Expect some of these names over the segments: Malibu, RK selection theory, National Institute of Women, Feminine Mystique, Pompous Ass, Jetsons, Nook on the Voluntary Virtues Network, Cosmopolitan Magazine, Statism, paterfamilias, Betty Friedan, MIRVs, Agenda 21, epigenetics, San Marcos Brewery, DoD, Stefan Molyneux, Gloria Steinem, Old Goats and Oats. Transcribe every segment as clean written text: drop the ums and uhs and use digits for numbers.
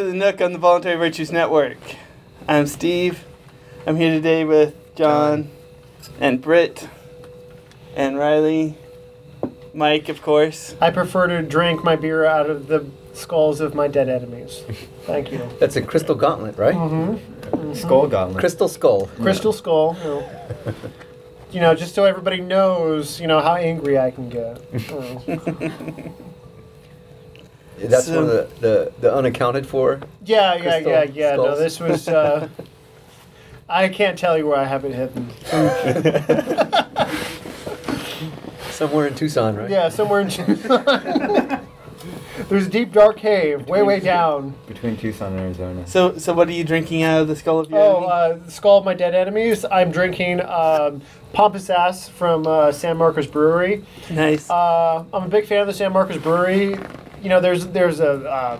to the Nook on the Voluntary Virtues Network. I'm Steve. I'm here today with John and Britt and Riley. Mike, of course. I prefer to drink my beer out of the skulls of my dead enemies. Thank you. That's a crystal gauntlet, right? Mm-hmm. Mm-hmm. Skull gauntlet. Crystal skull. Crystal skull. Yeah. You know, just so everybody knows, you know, how angry I can get. That's one of the unaccounted for? Yeah. Skulls? No, this was... I can't tell you where I have it hidden. Somewhere in Tucson, right? Yeah, somewhere in Tucson. There's a deep, dark cave way down. Between Tucson and Arizona. So what are you drinking out of the skull of your enemy? The skull of my dead enemies. I'm drinking Pompous Ass from San Marcos Brewery. Nice. I'm a big fan of the San Marcos Brewery. You know, there's a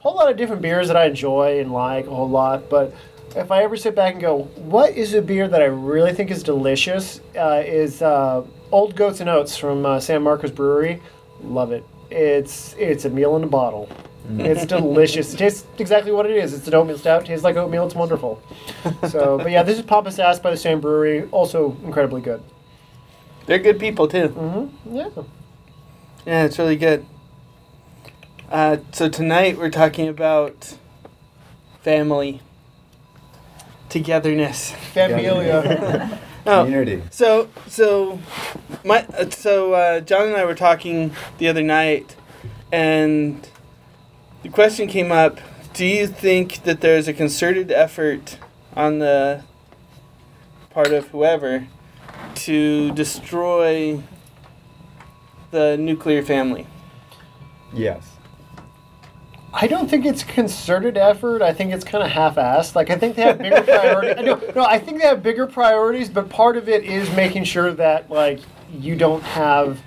whole lot of different beers that I enjoy and like a whole lot, but if I ever sit back and go, what is a beer that I really think is delicious, is Old Goats and Oats from San Marcos Brewery. Love it. It's a meal in a bottle. It's delicious. It tastes exactly what it is. It's an oatmeal stout. It tastes like oatmeal. It's wonderful. So, but yeah, this is Pompous Ass by the same brewery. Also incredibly good. They're good people, too. Mm-hmm. Yeah. Yeah, it's really good. So tonight we're talking about family. Togetherness. Familia. Community. So John and I were talking the other night, and the question came up, do you think that there's a concerted effort on the part of whoever to destroy the nuclear family? Yes. I don't think it's concerted effort. I think it's kind of half-assed. Like, I think they have bigger priorities. I think they have bigger priorities, but part of it is making sure that, like, you don't have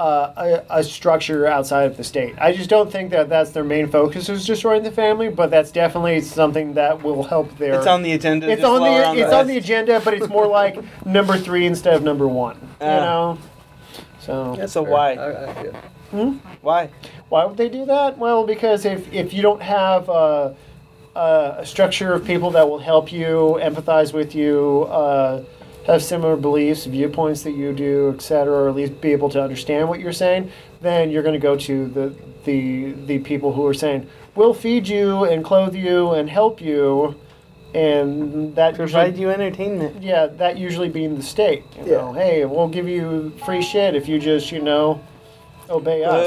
a structure outside of the state. I just don't think that that's their main focus is destroying the family, but that's definitely something that will help their... It's on the agenda. It's on the agenda, but it's more like number 3 instead of number 1, you know? So, that's a why. Yeah. Hmm? Why? Why would they do that? Well, because if you don't have a structure of people that will help you, empathize with you, have similar beliefs, viewpoints that you do, etc., or at least be able to understand what you're saying, then you're going to go to the people who are saying, we'll feed you and clothe you and help you, and that provide you entertainment. Yeah, that usually being the state. You know, hey, we'll give you free shit if you just, you know... Obey us.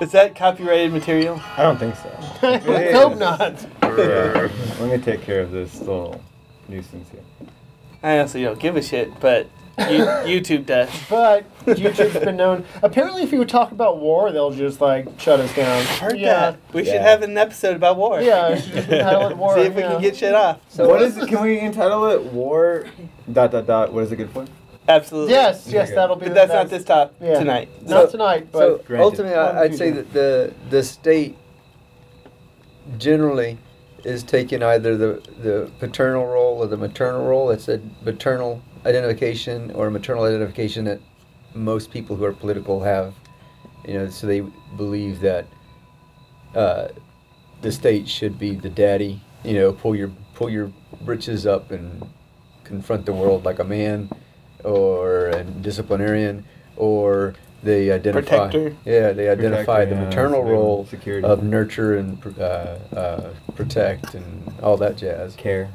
Is that copyrighted material? I don't think so. Let's hope not. Let me take care of this little nuisance here. I honestly don't give a shit, but YouTube does. But YouTube's been known. Apparently, if you talk about war, they'll just like shut us down. Heard that. We should have an episode about war. Yeah, just entitle it war. See if we can get shit off. So what is it? Can we entitle it war? ... What is it good for? Absolutely. Yes, that'll be. But that's not this topic tonight. Not tonight. But so ultimately, I'd say that the state generally is taking either the paternal role or the maternal role. It's a paternal identification or maternal identification that most people who are political have. You know, so they believe that the state should be the daddy. You know, pull your britches up and confront the world like a man, or a disciplinarian, or they identify. Protector. Yeah, they identify the maternal role of nurture and protect and all that jazz. Care.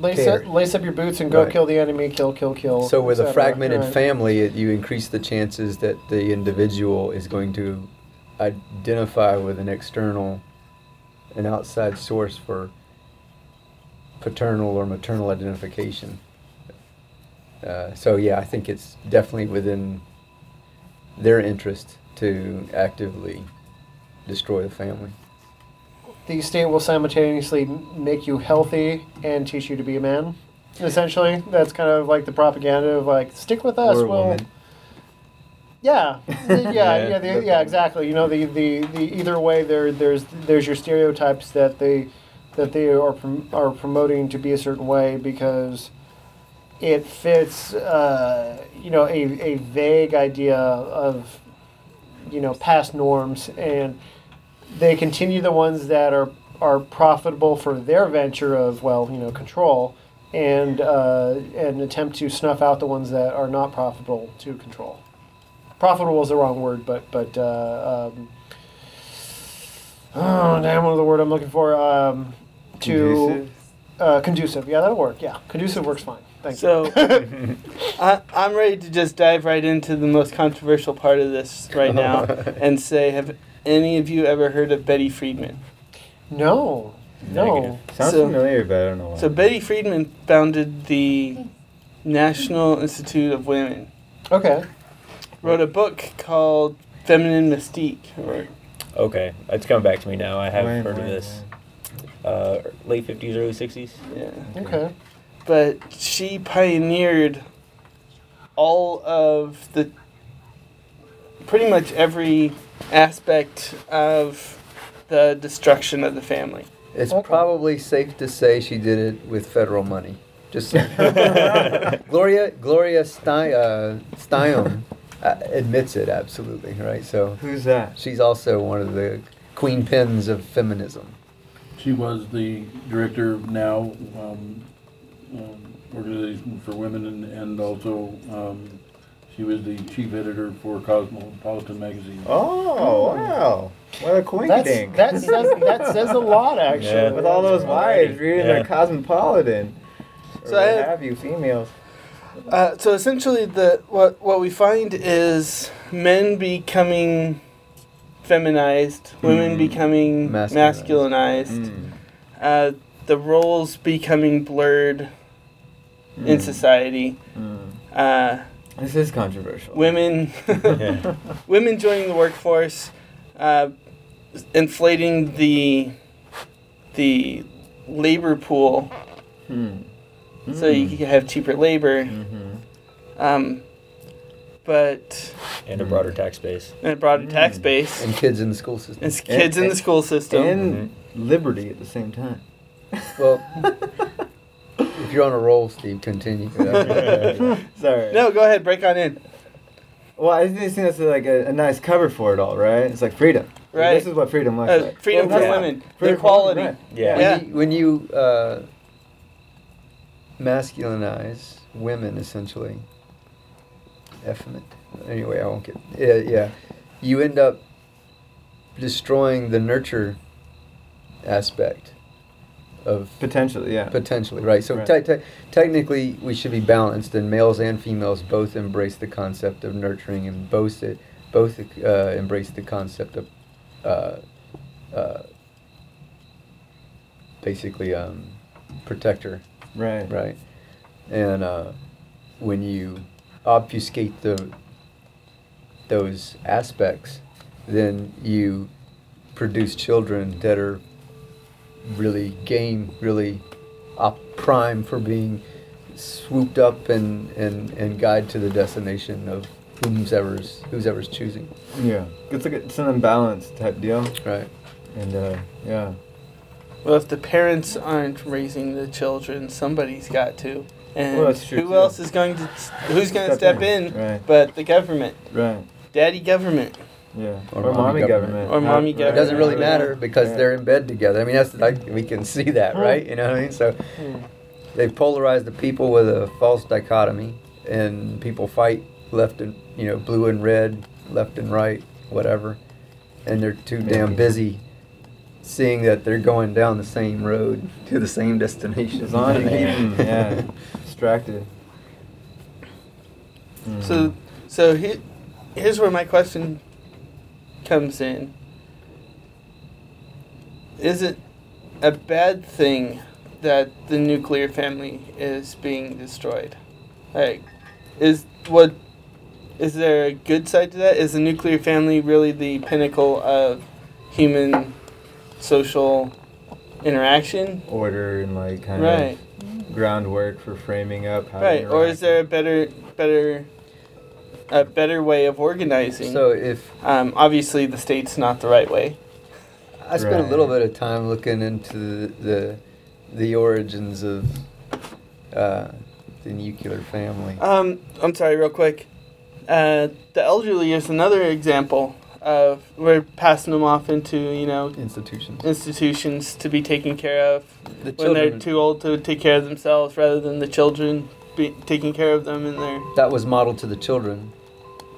Lace up your boots and go kill the enemy. Kill. So with a fragmented family, you increase the chances that the individual is going to identify with an outside source for paternal or maternal identification. So yeah, I think it's definitely within their interest to actively destroy the family. The state will simultaneously make you healthy and teach you to be a man. Essentially, that's kind of like the propaganda of like, stick with us. Or a woman. Yeah, exactly. You know, the either way, there's your stereotypes that they are promoting to be a certain way because it fits, you know, a vague idea of you know, past norms, and they continue the ones that are profitable for their venture of, well, you know, control, and attempt to snuff out the ones that are not profitable to control. Profitable is the wrong word, but oh, damn, what the word I'm looking for? Conducive? Conducive. Yeah, that'll work. Yeah, conducive works fine. Thank you. So I'm ready to just dive right into the most controversial part of this right now and say, have any of you ever heard of Betty Friedan? No. No. Sounds familiar, but I don't know why. So Betty Friedan founded the National Institute of Women. Okay. Wrote a book called Feminine Mystique. Or okay, it's coming back to me now. I haven't heard of this. Late 50s, early 60s? Yeah. Okay. But she pioneered all of the, pretty much every aspect of the destruction of the family. It's probably safe to say she did it with federal money. Just Gloria Steinem admits it, absolutely, right? So who's that? She's also one of the queen pins of feminism. She was the director now, Organization for Women, and also she was the chief editor for Cosmopolitan Magazine. Oh, wow. What a coincidence. That says a lot, actually. Yeah, with all those wives reading the Cosmopolitan. So I have you, females. So essentially, what we find is men becoming feminized, women becoming masculinized, the roles becoming blurred in society. This is controversial. Women joining the workforce, inflating the labor pool, so you can have cheaper labor. And a broader tax base. And kids in the school system. And kids in the school system. And liberty at the same time. Well, if you're on a roll, Steve, continue. Sorry. No, go ahead. Break on in. Well, I just think that's like a nice cover for it all, right? It's like freedom. Right. Like, this is what freedom looks like. Freedom for women. Freedom equality. Right. Yeah. When you masculinize women, essentially, effeminate. Anyway, I won't get... Yeah. You end up destroying the nurture aspect of... Potentially, right. So technically, we should be balanced, and males and females both embrace the concept of nurturing, and both embrace the concept of basically protector. Right. Right. And when you obfuscate those aspects, then you produce children that are really game, really prime for being swooped up and guide to the destination of whomever's choosing. Yeah, it's an imbalance type deal. Right. And well, if the parents aren't raising the children, somebody's got to. And who else is going to? Who's going to step in? Right. But the government. Right. Daddy government. Yeah. Or mommy government. Or mommy government. It doesn't really matter because they're in bed together. I mean, that's we can see that, right? You know what I mean? So they've polarized the people with a false dichotomy, and people fight left and blue and red, left and right, whatever, and they're too damn busy seeing that they're going down the same road to the same destination. Distracted. So here's where my question comes in. Is it a bad thing that the nuclear family is being destroyed? Like, is there a good side to that? Is the nuclear family really the pinnacle of human social interaction, order, and like kind of groundwork for framing up how to interact? Or is there a better way of organizing? So if obviously the state's not the right way. I spent a little bit of time looking into the origins of the nuclear family. I'm sorry, real quick. The elderly is another example of we're passing them off into, you know, institutions to be taken care of when they're too old to take care of themselves, rather than the children taking care of them in their. That was modeled to the children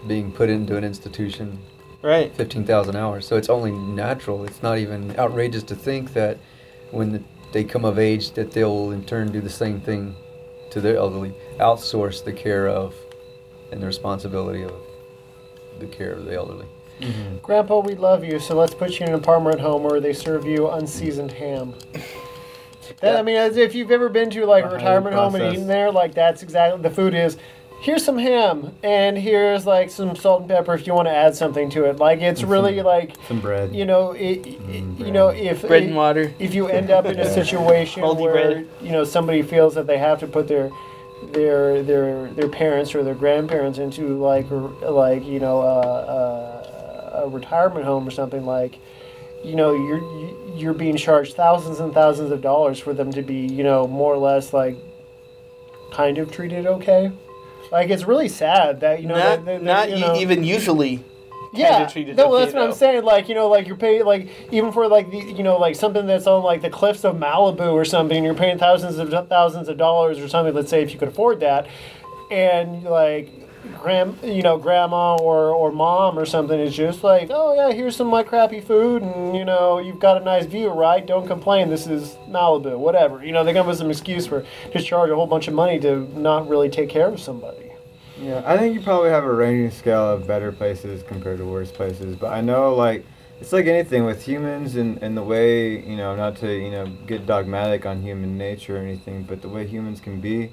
being put into an institution. Right. 15,000 hours. So it's only natural. It's not even outrageous to think that when they come of age that they'll in turn do the same thing to their elderly, outsource the care of and the responsibility of the care of the elderly. Mm-hmm. Grandpa, we love you, so let's put you in an apartment home where they serve you unseasoned ham. I mean, as if you've ever been to like a retirement home and eaten there, like that's exactly the food is. Here's some ham, and here's like some salt and pepper if you want to add something to it. Like it's really like some bread. You know, you know, if bread and water. If you end up in a situation where you know somebody feels that they have to put their parents or their grandparents into like you know a retirement home or something, like you know you're being charged thousands and thousands of dollars for them to be, you know, more or less like kind of treated okay. Like it's really sad that you know not even usually. Yeah, no, well, that's what I'm saying. Like you know, like you're paying like even for like the you know like something that's on like the cliffs of Malibu or something. You're paying thousands of dollars or something. Let's say if you could afford that, and like grandma or mom or something is just like, oh yeah, here's some of my crappy food, and you know you've got a nice view, right? Don't complain. This is Malibu, whatever. You know they come with some excuse for to charge a whole bunch of money to not really take care of somebody. Yeah, I think you probably have a ranging scale of better places compared to worse places, but I know, like, it's like anything with humans and the way, you know, not to, you know, get dogmatic on human nature or anything, but the way humans can be,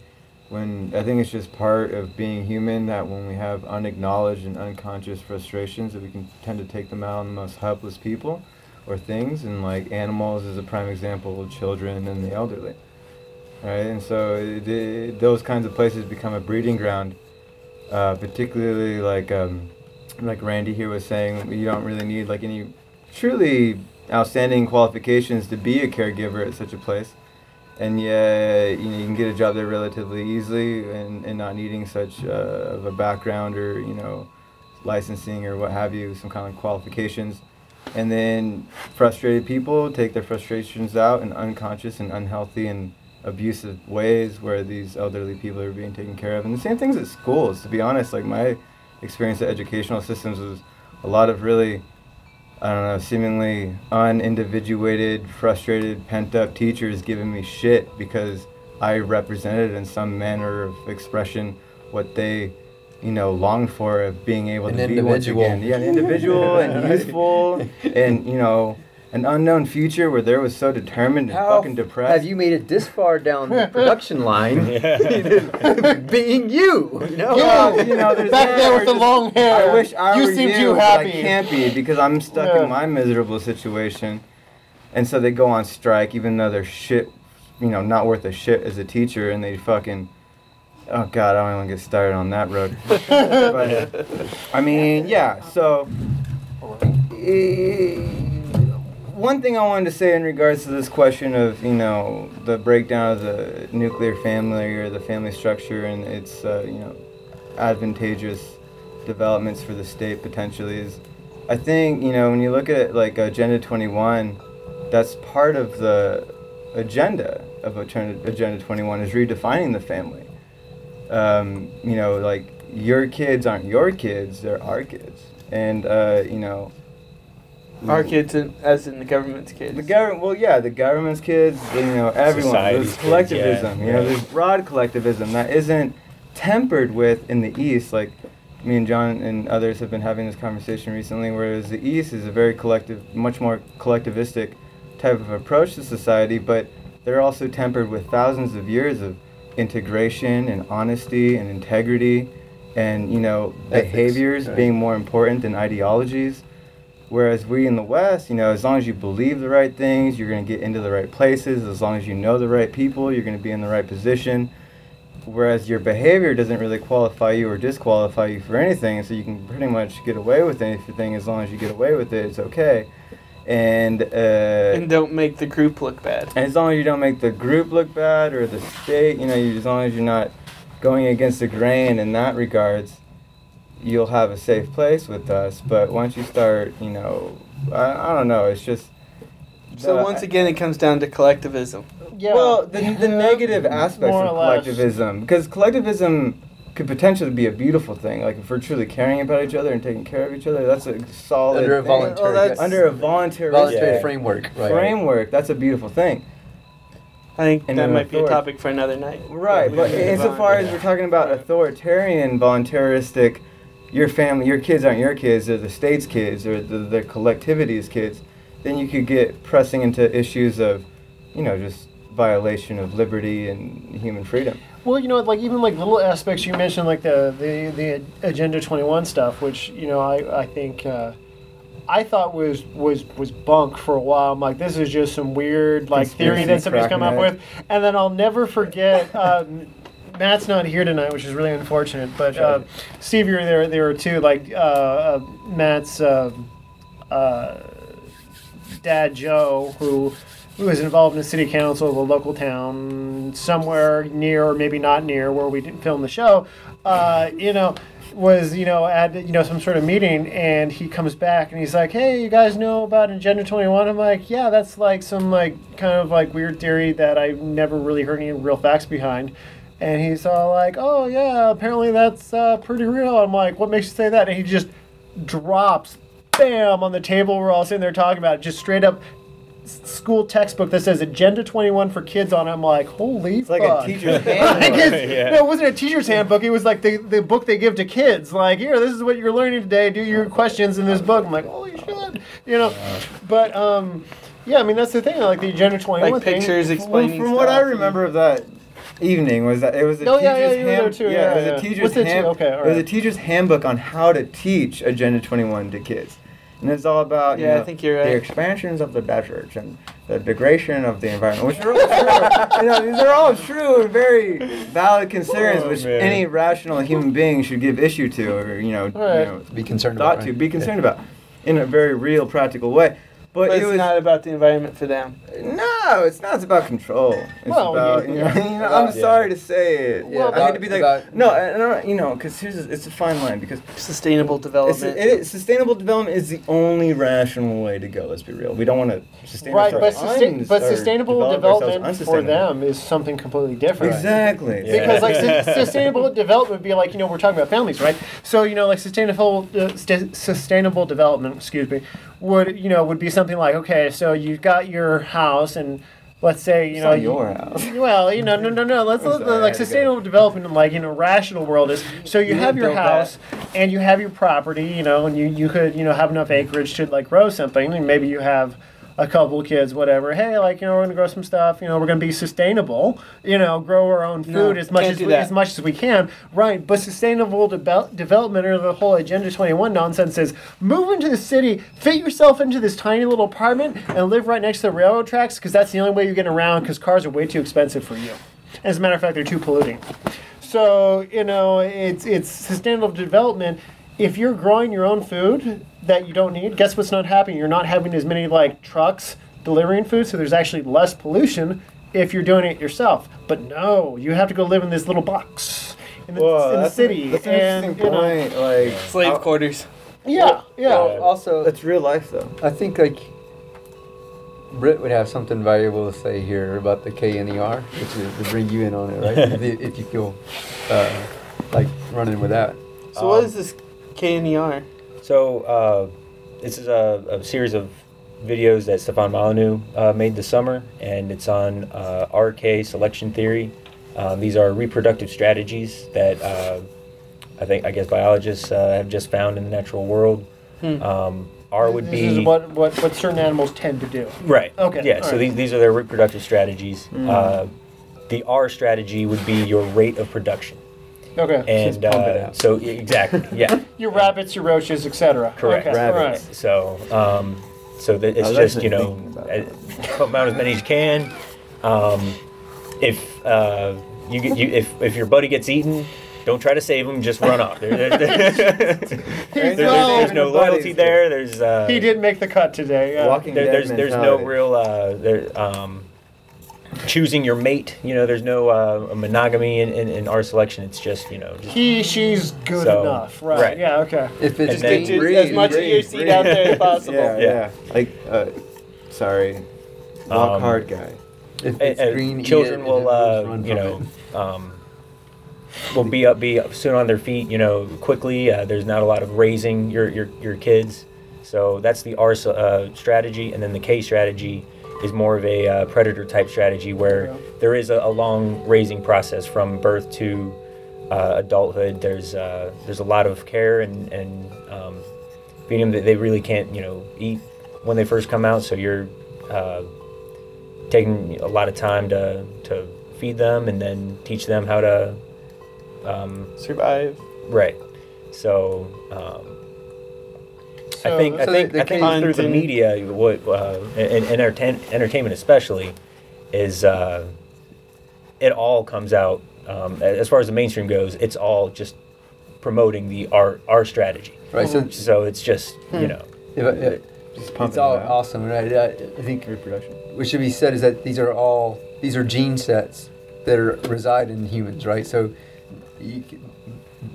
when, I think it's just part of being human that when we have unacknowledged and unconscious frustrations that we can tend to take them out on the most helpless people or things, and, like, animals is a prime example of children and the elderly, right? And so those kinds of places become a breeding ground. Particularly like Randy here was saying, you don't really need like any truly outstanding qualifications to be a caregiver at such a place, and yet you know you can get a job there relatively easily and not needing such of a background or you know licensing or what have you, some kind of qualifications. And then frustrated people take their frustrations out in unconscious and unhealthy and abusive ways where these elderly people are being taken care of. And the same things at schools, to be honest. Like my experience at educational systems was a lot of really, I don't know, seemingly unindividuated, frustrated, pent-up teachers giving me shit because I represented in some manner of expression what they, you know, longed for of being able to be once again. Yeah, an individual and useful and, you know, an unknown future where there was so determined and fucking depressed. Have you made it this far down the production line? Being you, you know? Yeah, you know, back there with the long hair. I wish I were you, but I can't be because I'm stuck in my miserable situation. And so they go on strike, even though they're shit, you know, not worth a shit as a teacher, and they fucking. Oh God, I don't even want to get started on that road. But I mean, yeah. So. One thing I wanted to say in regards to this question of, you know, the breakdown of the nuclear family or the family structure and its, you know, advantageous developments for the state potentially is, I think, you know, when you look at, like, Agenda 21, that's part of the agenda of Agenda 21 is redefining the family. You know, like, your kids aren't your kids, they're our kids. And, you know... Our kids, as in the government's kids. The government, well, yeah, the government's kids. You know, everyone. Society's there's collectivism. Kids, yeah. You know, there's broad collectivism that isn't tempered with in the East. Like me and John and others have been having this conversation recently. Whereas the East is a very collective, much more collectivistic type of approach to society, but they're also tempered with thousands of years of integration and honesty and integrity, and you know, ethics, behaviors being more important than ideologies. Whereas we in the West, you know, as long as you believe the right things, you're going to get into the right places. As long as you know the right people, you're going to be in the right position. Whereas your behavior doesn't really qualify you or disqualify you for anything. So you can pretty much get away with anything. As long as you get away with it, it's okay. And don't make the group look bad. And as long as you don't make the group look bad or the state, you know, as long as you're not going against the grain in that regards. you'll have a safe place with us. But once you start, you know, I don't know, it's just... So once again, it comes down to collectivism. Yeah. Well, the negative aspects of collectivism, because collectivism could potentially be a beautiful thing. Like, if we're truly caring about each other and taking care of each other, that's a solid thing. Under a voluntary, voluntary framework. Right. Framework, that's a beautiful thing. I think that might be a topic for another night. Right, but insofar as we're talking about authoritarian, voluntaristic, your family, your kids aren't your kids, they're the state's kids, or the collectivity's kids, then you could get pressing into issues of, you know, just violation of liberty and human freedom. Well, you know, like even like little aspects you mentioned, like the Agenda 21 stuff, which, you know, I think... I thought was bunk for a while. I'm like, this is just some weird like theory that somebody's come up with. And then I'll never forget. Matt's not here tonight, which is really unfortunate. But Steve, you were there too. Like Matt's dad, Joe, who was involved in the city council of a local town somewhere near or maybe not near where we didn't film the show. You know. Was, you know, at, you know, some sort of meeting, and he comes back and he's like, hey, you guys know about Agenda 21? I'm like, yeah, that's like some like kind of like weird theory that I've never really heard any real facts behind. And he's all like, oh yeah, apparently that's pretty real. I'm like, what makes you say that? And he just drops, bam, on the table we're all sitting there talking about it, just straight up school textbook that says Agenda 21 for kids on it. I'm like, holy fuck. It's like a teacher's handbook. Yeah. No, it wasn't a teacher's handbook. It was like the book they give to kids. Like, here, this is what you're learning today. Do your questions in this book. I'm like, holy shit. You know, but, yeah, I mean, that's the thing. Like, the Agenda 21 like thing. Like, pictures explaining from what I remember of that evening was that it was a teacher's handbook on how to teach Agenda 21 to kids. And it's all about, you know, I think you're right. The expansions of the desert and the degradation of the environment, which are all true. You know, these are all true and very valid concerns, which any rational human being should give issue to, or be concerned about in a very real, practical way. But it's not about the environment for them. No, it's not. It's about control. It's about, I'm sorry to say it. Yeah, I hate to be like, because it's a fine line. Because sustainable development. Sustainable development is the only rational way to go. Let's be real. We don't want to sustain ourselves. Right, but sustainable development for them is something completely different. Exactly. Right. Yeah. Because like sustainable development would be like, you know, we're talking about families, right? So, you know, like sustainable development. Excuse me. Would be something like, okay, so you've got your house, and let's say your house. Well, like sustainable development, like in a rational world is so you have your house and you have your property, you know, and you could have enough acreage to like grow something, and maybe you have a couple of kids, whatever. Hey, like, you know, we're gonna grow some stuff. You know, we're gonna be sustainable. You know, grow our own food as much as we can. Right, but sustainable development or the whole Agenda 21 nonsense is move into the city, fit yourself into this tiny little apartment, and live right next to the railroad tracks because that's the only way you get around. Because cars are way too expensive for you. As a matter of fact, they're too polluting. So you know, it's sustainable development. If you're growing your own food that you don't need, guess what's not happening? You're not having as many like trucks delivering food, so there's actually less pollution if you're doing it yourself. But no, you have to go live in this little box in the city. That's an interesting point. Like slave quarters. Yeah, yeah. Also, that's real life, though. I think like Britt would have something valuable to say here about the KNER, which is to bring you in on it, right? if you feel like running with that. So what is this KNER? So this is a series of videos that Stefan Molyneux made this summer, and it's on RK selection theory. These are reproductive strategies that I guess biologists have just found in the natural world. R would be this is what certain animals tend to do. Right. Okay. Yeah. All so right. these are their reproductive strategies. The R strategy would be your rate of production. Okay. And so exactly, yeah. Your rabbits, your roaches, etc. Correct. Okay. Rabbits. Right. So, it's just pump out as many as you can. If your buddy gets eaten, don't try to save him. Just run off. There's no loyalty there. There's he didn't make the cut today. Walking Dead. There's no real choosing your mate. You know, there's no monogamy in our selection. It's just, you know, just she's good enough, right? Yeah, okay. If it's just get as much THC out there as possible. Yeah. Like, sorry, walk hard guy. If it's green, children will, you know, will be up soon on their feet, you know, quickly. There's not a lot of raising your kids. So that's the R strategy, and then the K strategy is more of a predator type strategy where there is a long raising process from birth to adulthood. There's a lot of care and feeding them that they really can't, you know, eat when they first come out. So you're taking a lot of time to feed them and then teach them how to survive. Right. So. I think through the media, what and entertainment especially, is it all comes out as far as the mainstream goes. It's all just promoting the our strategy. Right. So it's just you know. It's all awesome, right? I think reproduction. What should be said is that these are gene sets that reside in humans, right? So,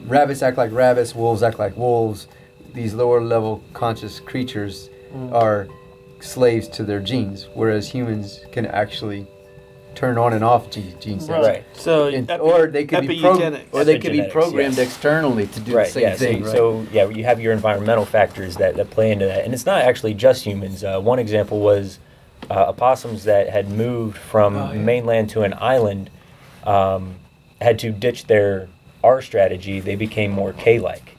rabbits act like rabbits, wolves act like wolves. These lower-level conscious creatures are slaves to their genes, whereas humans can actually turn on and off gene sets. Right. So, or they could be programmed externally to do the same thing. Right. So yeah, you have your environmental factors that play into that, and it's not actually just humans. One example was opossums that had moved from mainland to an island had to ditch their R strategy. They became more K-like.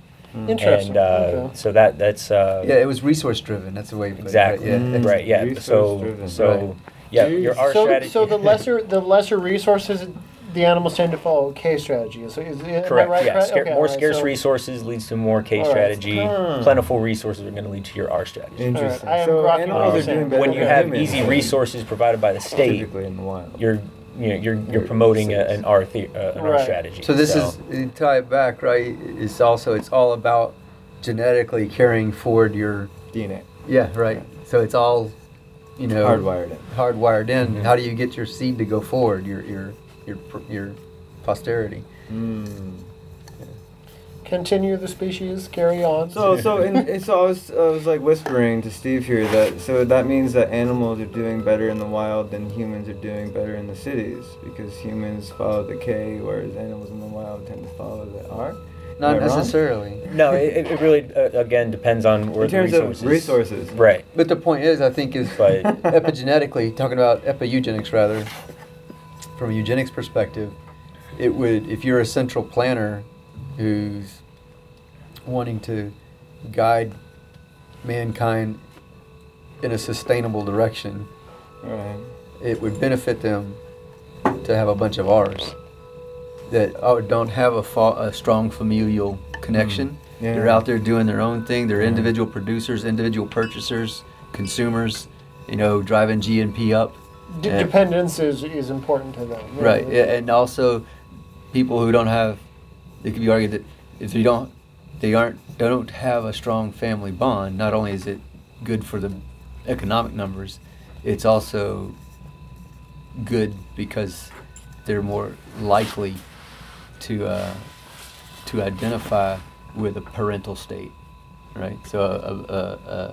Interesting. And so that's yeah, it was resource driven. That's the way. Exactly. Right. Yeah. Resource yeah, your R strategy. So the lesser resources the animals tend to follow K strategy. Is that correct? Right? Yeah. Correct? Okay, more scarce resources leads to more K strategy. Plentiful resources are going to lead to your R strategy. Interesting. Right. When you have easy resources provided by the state, in the wild, you're promoting an R strategy. So this is tie it back, right? It's all about genetically carrying forward your DNA. Yeah, right. So it's all, you know, hardwired in. Hardwired in. Mm-hmm. How do you get your seed to go forward? Your posterity. Mm. Yeah. Continue the species. Carry on. So I was like whispering to Steve here that that means that animals are doing better in the wild than humans are doing better in the cities because humans follow the K, whereas animals in the wild tend to follow the R. Not necessarily. No, it really again depends on where the resources. In terms of resources, right? But the point is, I think, epigenetically talking about epigenetics rather, from a eugenics perspective, it would if you're a central planner who's wanting to guide mankind in a sustainable direction, right. It would benefit them to have a bunch of R's that don't have a strong familial connection. Yeah. They're out there doing their own thing. They're individual producers, individual purchasers, consumers, you know, driving GNP up. Dependence is important to them. Right, and also people who don't have... It could be argued that if they don't have a strong family bond, not only is it good for the economic numbers, it's also good because they're more likely to identify with a parental state, right? So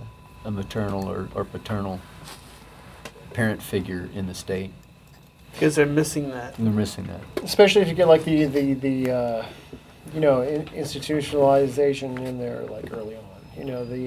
a maternal or paternal parent figure in the state. Because they're missing that. They're missing that. Especially if you get like the you know, institutionalization in there like early on. You know, the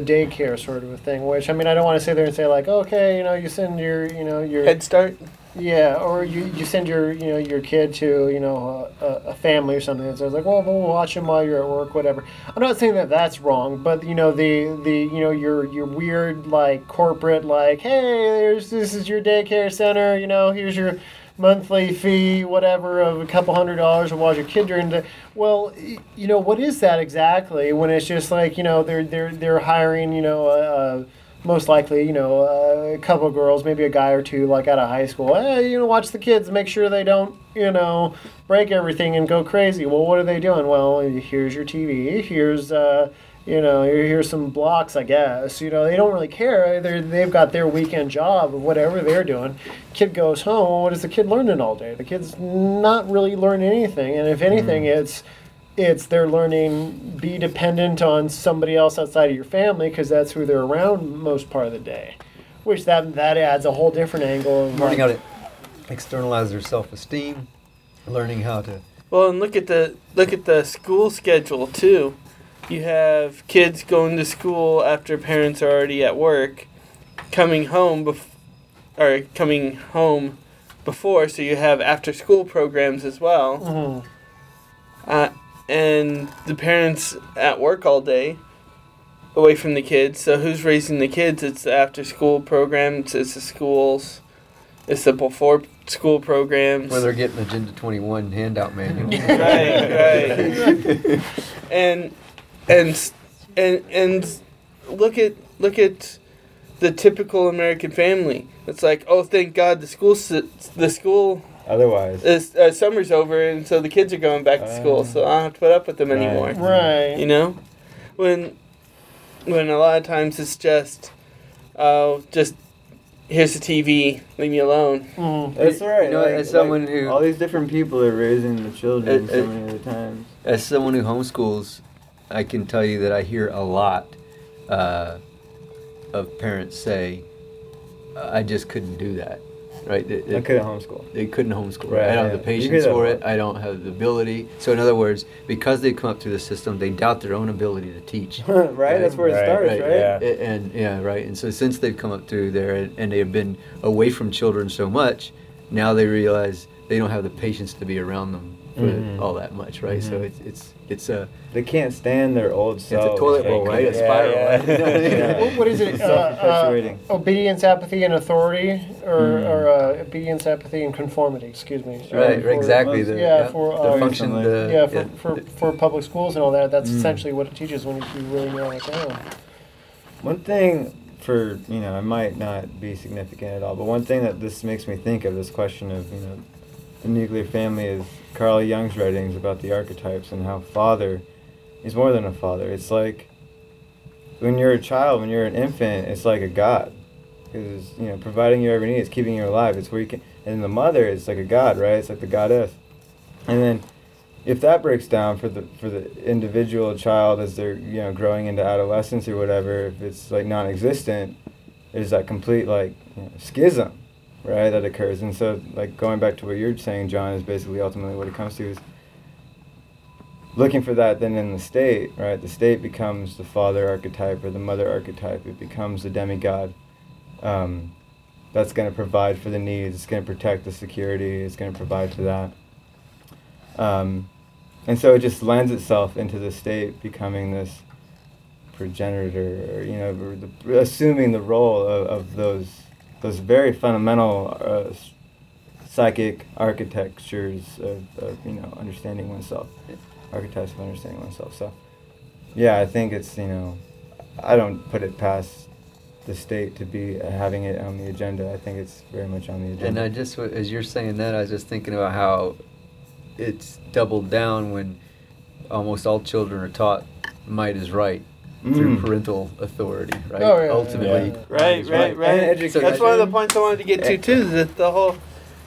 daycare sort of a thing. Which I mean, I don't want to sit there and say like, okay, you know, you send your Head Start. Yeah, or you send your kid to a family or something. So it's like, well, we'll watch him while you're at work, whatever. I'm not saying that that's wrong, but you know your weird like corporate like, hey, this is your daycare center. You know, here's your monthly fee, whatever, of $200 to watch your kid during the... Well, you know, what is that exactly when it's just like, you know, they're hiring, you know, most likely, you know, a couple of girls, maybe a guy or two, like out of high school. Hey, you know, watch the kids, make sure they don't, you know, break everything and go crazy. Well, what are they doing? Well, here's your TV, here's... you know, here's some blocks, I guess. You know, they don't really care. They've got their weekend job of whatever they're doing. Kid goes home. What is the kid learning all day? The kid's not really learning anything. And if anything, it's they're learning be dependent on somebody else outside of your family because that's who they're around most part of the day. Which that adds a whole different angle. Of learning how to externalize their self-esteem, learning how to. Well, and look at the school schedule too. You have kids going to school after parents are already at work, coming home before, so you have after-school programs as well. Mm-hmm. And the parents at work all day, away from the kids. So who's raising the kids? It's the after-school programs. It's the schools. It's the before-school programs. Well, they're getting Agenda 21 handout manual. Right. And look at the typical American family. It's like, oh, thank God the school. Otherwise, summer's over, and so the kids are going back to school, so I don't have to put up with them anymore. Right. You know, when a lot of times it's just, here's the TV, leave me alone. Mm. That's right. You know, as someone who all these different people are raising the children so many other times. As someone who homeschools, I can tell you that I hear a lot of parents say, "I just couldn't do that." Right, I couldn't homeschool. They couldn't homeschool. Right. I don't have the patience for it. I don't have the ability. So in other words, because they come up through the system, they doubt their own ability to teach. Right, that's where it starts, right? Yeah. And so since they've come up through there and they have been away from children so much, now they realize they don't have the patience to be around them for all that much, right? Mm-hmm. So it's a... They can't stand their old self. It's a toilet bowl, right? A spiral. Yeah. What is it? Obedience, apathy, and authority, or obedience, apathy, and conformity. Excuse me. Right. Exactly. For public schools and all that. That's essentially what it teaches when you really know it down. One thing for it might not be significant at all, but one thing that this makes me think of this question of the nuclear family is Carl Jung's writings about the archetypes and how father is more than a father. It's like when you're a child, when you're an infant, it's like a god. Because providing you every need, it's keeping you alive. It's where you can, and the mother is like a god, right? It's like the goddess. And then if that breaks down for the individual child as they're growing into adolescence or whatever, if it's like non-existent, there's that complete schism. Right, that occurs. And so, going back to what you're saying, John, is basically ultimately what it comes to is looking for that then in the state, right? The state becomes the father archetype or the mother archetype. It becomes the demigod that's going to provide for the needs. It's going to protect the security. It's going to provide for that. And so it just lends itself into the state becoming this progenitor, or, assuming the role of those very fundamental psychic architectures of understanding oneself, archetypes of understanding oneself. So, yeah, I think it's, I don't put it past the state to be having it on the agenda. I think it's very much on the agenda. And I just, as you're saying that, I was just thinking about how it's doubled down when almost all children are taught might is right. Through parental authority, right? Oh, yeah, ultimately. Yeah. Right. So that's one of the points I wanted to get to, too, is that the whole,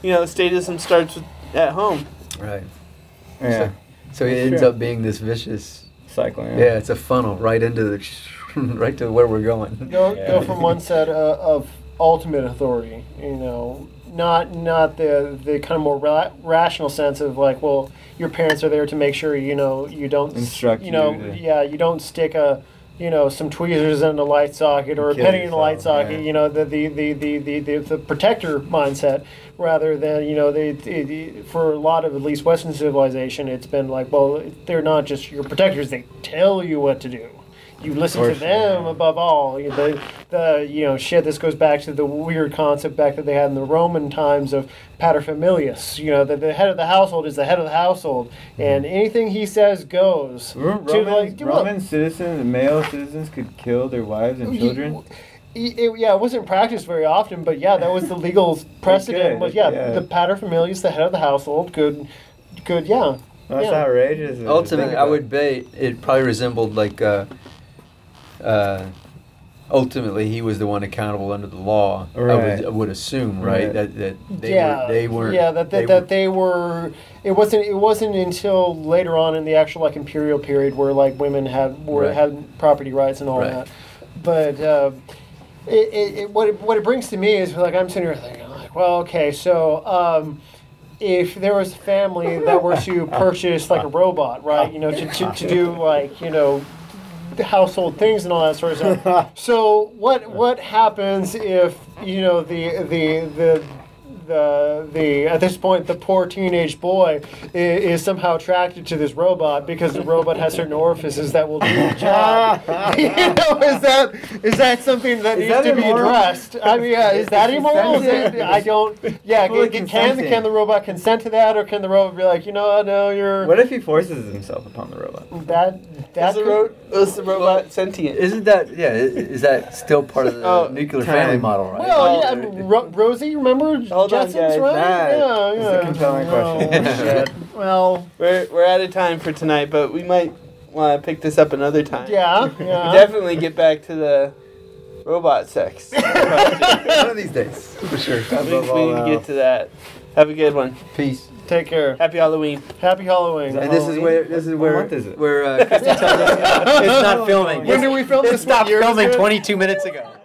statism starts at home. Right. Yeah. So it ends up being this vicious cycle. Yeah, it's a funnel right into right to where we're going. Go from one set of ultimate authority, not the kind of more rational sense of your parents are there to make sure you don't instruct you don't stick a some tweezers in the light socket or a penny in the light socket. The protector mindset rather than for a lot of at least Western civilization it's been they're not just your protectors, they tell you what to do. You listen to them above all. This goes back to the weird concept that they had in the Roman times of paterfamilias. The head of the household is the head of the household, and anything he says goes. Roman citizens, male citizens, could kill their wives and children. It wasn't practiced very often, but that was the legal precedent. The paterfamilias, the head of the household, could. That's outrageous. Ultimately, I would bet it probably resembled ultimately he was the one accountable under the law. Right. I would assume, right? That they were. It wasn't until later on in the actual like imperial period where like women had property rights and all that. But what it brings to me is like I'm sitting here thinking like, well, okay, so. If there was a family that were to purchase like a robot, right, you know, to do like, you know, household things and all that sort of stuff. So what happens if, you know, the at this point the poor teenage boy is somehow attracted to this robot because the robot has certain orifices that will do the job. You know, is that something that needs to be addressed? I mean, is that immoral? I don't. Yeah, can the robot consent to that, or can the robot be like, you know, no, you're. What if he forces himself upon the robot? Is the robot sentient? Isn't that Is that still part of the nuclear family model? Right? Well, yeah. I mean, Rosie, remember? Jetsons, right? That is a compelling question. Shit. Well, we're out of time for tonight, but we might want to pick this up another time. Yeah. Definitely get back to the robot sex. One of these days, for sure. We need to get to that. Have a good one. Peace. Take care. Happy Halloween. Happy Halloween. And this is where Christy tells us it's not filming. When did we film this? It stopped filming 22 minutes ago.